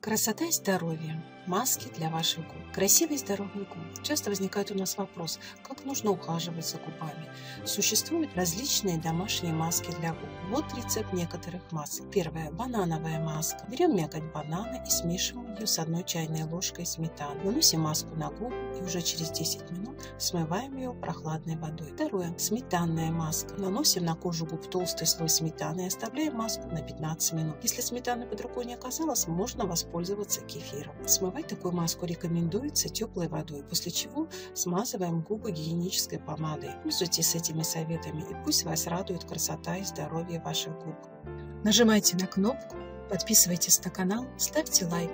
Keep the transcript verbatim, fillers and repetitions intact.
Красота и здоровье. Маски для ваших губ. Красивый и здоровый губ. Часто возникает у нас вопрос, как нужно ухаживать за губами. Существуют различные домашние маски для губ. Вот рецепт некоторых масок. Первая – банановая маска. Берем мякоть банана и смешиваем ее с одной чайной ложкой сметаны. Наносим маску на губы и уже через десять минут смываем ее прохладной водой. Второе – сметанная маска. Наносим на кожу губ толстый слой сметаны и оставляем маску на пятнадцать минут. Если сметаны под рукой не оказалось, можно воспользоваться кефиром. Смывать такую маску рекомендуется теплой водой, после чего смазываем губы гигиенической помадой. Пользуйтесь этими советами, и пусть вас радует красота и здоровье ваших губ. Нажимайте на кнопку, подписывайтесь на канал, ставьте лайк.